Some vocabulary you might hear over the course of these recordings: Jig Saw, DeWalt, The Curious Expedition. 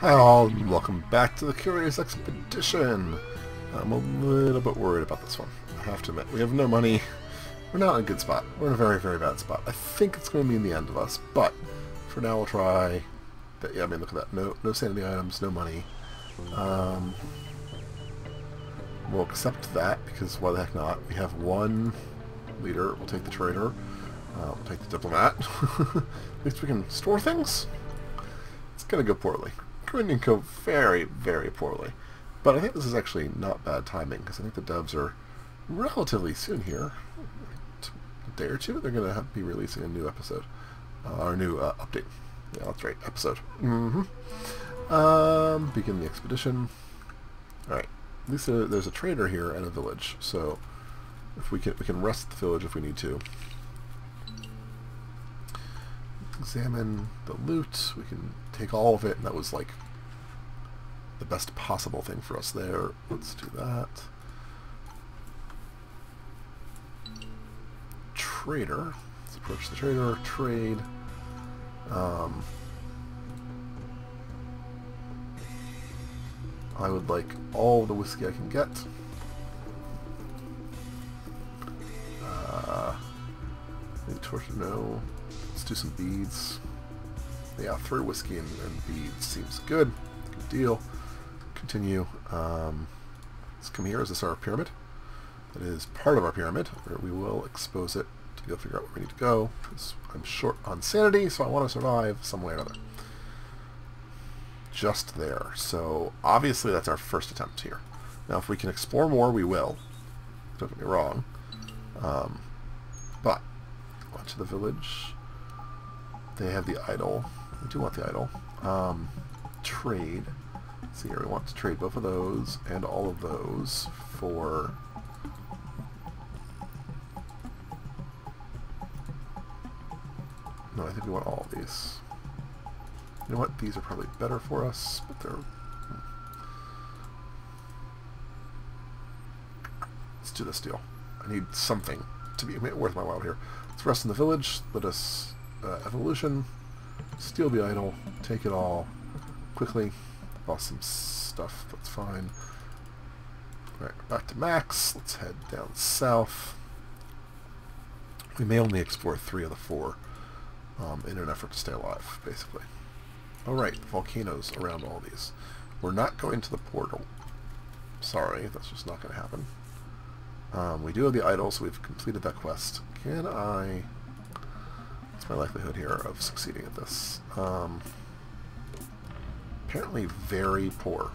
Hi all, and welcome back to The Curious Expedition. I'm a little bit worried about this one, I have to admit. We have no money. We're not in a good spot. We're in a very, very bad spot. I think it's going to mean the end of us, but for now we'll try. But yeah, I mean, look at that. No sanity items, no money. We'll accept that, because why the heck not? We have one leader. We'll take the traitor. We'll take the diplomat. At least we can store things. It's going to go poorly. Going to go very, very poorly. But I think this is actually not bad timing, because I think the devs are relatively soon here. A day or two, they're going to be releasing a new episode. Or new update. Yeah, that's right, episode. Begin the expedition. Alright, at least there's a trader here and a village, so if we can rest the village if we need to. Examine the loot. We can take all of it, and that was like the best possible thing for us there. Let's do that. Trader. Let's approach the trader. Trade. I would like all the whiskey I can get. Any torch? No. Let's do some beads. Yeah, 3 whiskey and beads seems good. Good deal. Continue. Let's come here. Is this our pyramid? That is part of our pyramid, where we will expose it to go figure out where we need to go. I'm short on sanity, so I want to survive some way or another. Just there. So obviously that's our first attempt here. Now if we can explore more, we will. Don't get me wrong. But go to the village. They have the idol. We do want the idol. Trade. Let's see here, we want to trade both of those and all of those for no, I think we want all of these. You know what? These are probably better for us, but they're let's do this deal. I need something to be worth my while here. Let's rest in the village. Let us evolution, steal the idol, take it all quickly. Bought some stuff, that's fine. Alright, back to Max. Let's head down south. We may only explore 3 of the 4 in an effort to stay alive, basically. Alright, volcanoes around all these. We're not going to the portal. Sorry, that's just not going to happen. We do have the idol, so we've completed that quest. Can I... my likelihood here of succeeding at this. Apparently very poor.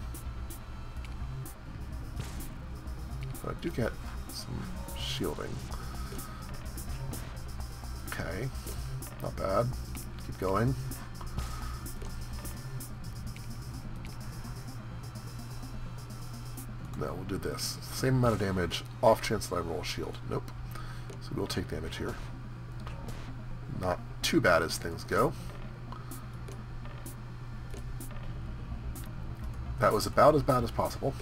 But I do get some shielding. Okay. Not bad. Keep going. No, we'll do this. Same amount of damage. Off chance that I roll a shield. Nope. So we'll take damage here. Not too bad as things go. That was about as bad as possible.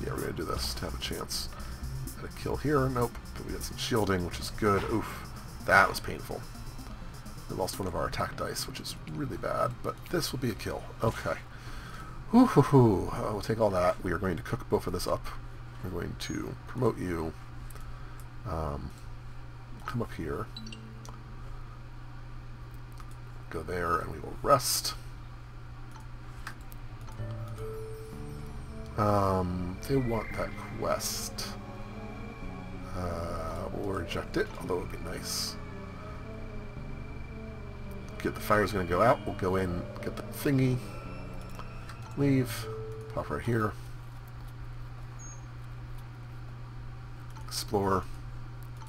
Yeah, we're going to do this to have a chance at a kill here. Nope. But we got some shielding, which is good. Oof. That was painful. We lost one of our attack dice, which is really bad, but this will be a kill. Okay. We'll take all that. We are going to cook both of this up. We're going to promote you. Come up here. Go there, and we will rest. They want that quest. We'll reject it, although it would be nice. Get the fire's going to go out. We'll go in, get the thingy. Leave, pop right here, explore,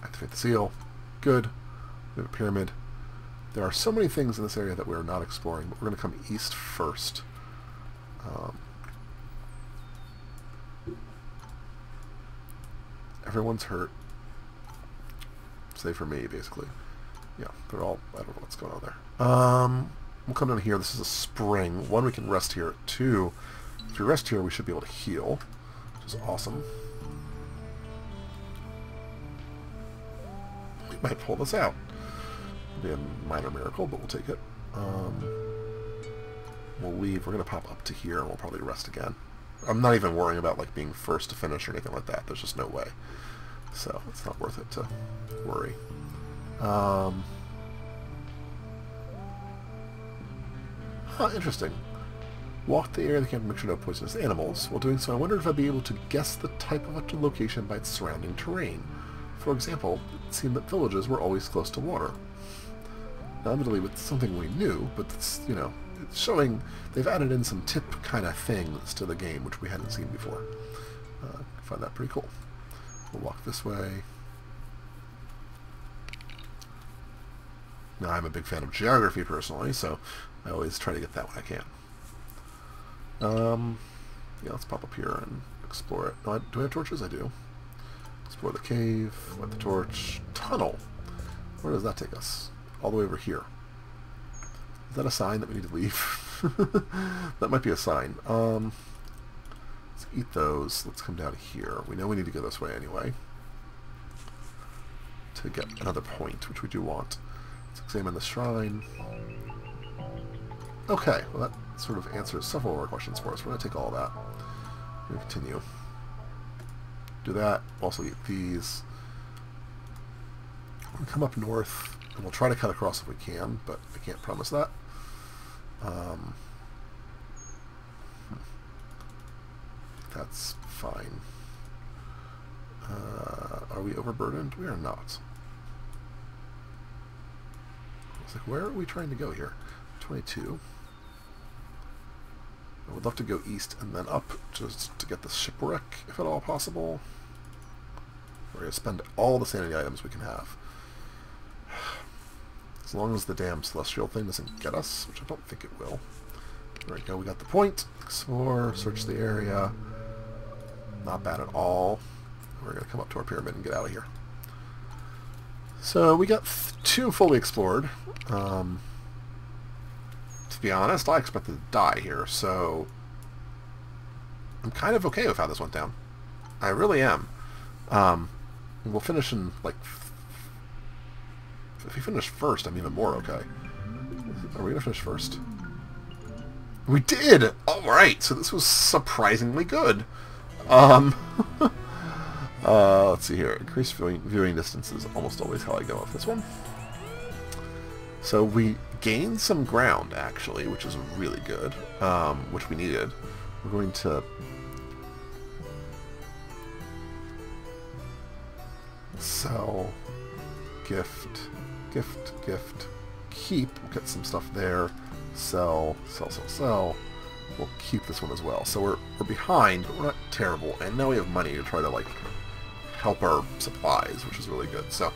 activate the seal, good, we have a pyramid. There are so many things in this area that we're not exploring, but we're going to come east first. Everyone's hurt, save for me, basically. Yeah, they're all, I don't know what's going on there. We'll come down here. This is a spring. 1, we can rest here. 2, if we rest here, we should be able to heal, which is awesome. might pull this out. It'll be a minor miracle, but we'll take it. We'll leave. We're going to pop up to here, and we'll probably rest again. I'm not even worrying about like being first to finish or anything like that. There's just no way. So it's not worth it to worry. Interesting. Walk the area of the camp to make sure no poisonous animals. While doing so, I wondered if I'd be able to guess the type of location by its surrounding terrain. For example, it seemed that villages were always close to water. Now, admittedly, it's something we knew, but it's, you know, it's showing they've added in some tip kind of things to the game, which we hadn't seen before. I find that pretty cool. We'll walk this way. Now, I'm a big fan of geography, personally, so I always try to get that when I can. Yeah, let's pop up here and explore it. No, do I have torches? I do. Explore the cave, light the torch. Tunnel! Where does that take us? All the way over here. Is that a sign that we need to leave? That might be a sign. Let's eat those. Let's come down here. We know we need to go this way anyway. To get another point, which we do want. Let's examine the shrine. Okay, well that sort of answers several of our questions for us. We're going to take all that. We're going to continue. Do that. Also eat these. We're going to come up north, and we'll try to cut across if we can, but I can't promise that. That's fine. Are we overburdened? We are not. I was like, where are we trying to go here? 22. I would love to go east and then up just to get the shipwreck, if at all possible. We're going to spend all the sanity items we can have. As long as the damn celestial thing doesn't get us, which I don't think it will. There we go, we got the point. Explore, search the area. Not bad at all. We're going to come up to our pyramid and get out of here. So we got two fully explored. To be honest, I expected to die here, so I'm kind of okay with how this went down. I really am. We'll finish in, like, if we finish first, I'm even more okay. Are we gonna finish first? We did! Alright, so this was surprisingly good. Let's see here. Increased viewing distance is almost always how I go with this one. So we gained some ground, actually, which is really good, which we needed. We're going to sell, gift, keep. We'll get some stuff there. Sell. We'll keep this one as well. So we're behind, but we're not terrible. And now we have money to try to, like, help our supplies, which is really good. So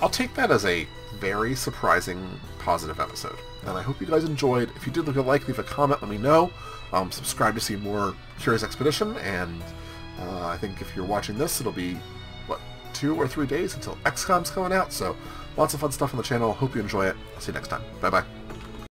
I'll take that as a very surprising positive episode, and I hope you guys enjoyed. If you did, leave a comment, let me know. Subscribe to see more Curious Expedition, and I think if you're watching this, it'll be, what, 2 or 3 days until XCOM's coming out, so lots of fun stuff on the channel. Hope you enjoy it. I'll see you next time. Bye-bye.